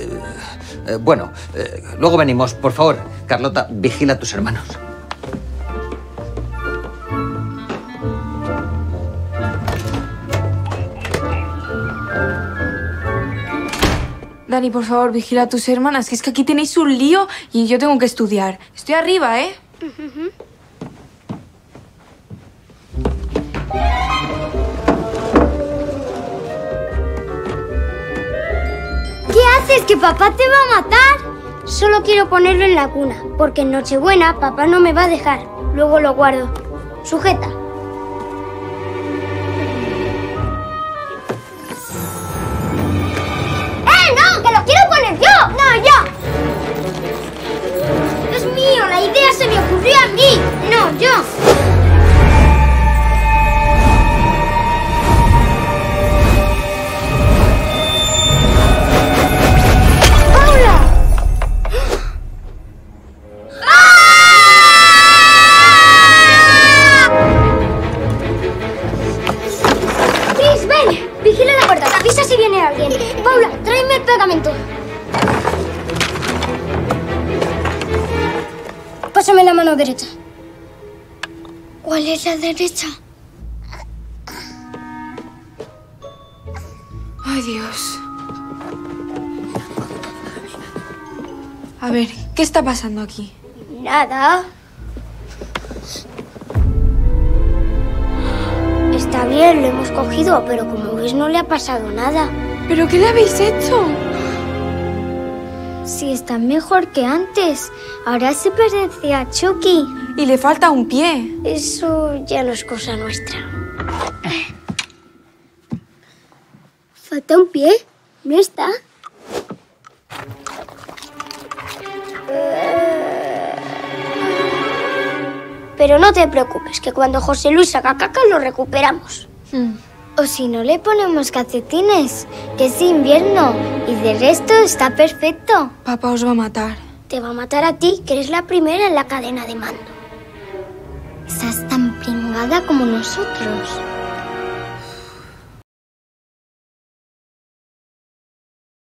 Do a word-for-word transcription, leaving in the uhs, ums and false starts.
Eh, bueno, eh, luego venimos. Por favor, Carlota, vigila a tus hermanos. Dani, por favor, vigila a tus hermanas, que es que aquí tenéis un lío y yo tengo que estudiar. Estoy arriba, ¿eh? Uh-huh. ¿Qué haces? ¿Que papá te va a matar? Solo quiero ponerlo en la cuna, porque en Nochebuena papá no me va a dejar. Luego lo guardo. Sujeta. ¡No, yo! ¡Dios mío, la idea se me ocurrió a mí! ¡No, yo! ¡Paula! ¡Ah! Chris, ven. Vigila la puerta. Avisa si viene alguien. Paula, tráeme el pegamento. Pásame la mano derecha. ¿Cuál es la derecha? Ay, Dios. A ver, ¿qué está pasando aquí? Nada. Está bien, lo hemos cogido, pero como ves no le ha pasado nada. ¿Pero qué le habéis hecho? Sí, está mejor que antes. Ahora se parece a Chucky. Y le falta un pie. Eso ya no es cosa nuestra. ¿Falta un pie? ¿No está? Pero no te preocupes, que cuando José Luis haga caca lo recuperamos. Mm. O si no le ponemos calcetines, que es invierno, y de resto está perfecto. Papá os va a matar. Te va a matar a ti, que eres la primera en la cadena de mando. Estás tan pringada como nosotros.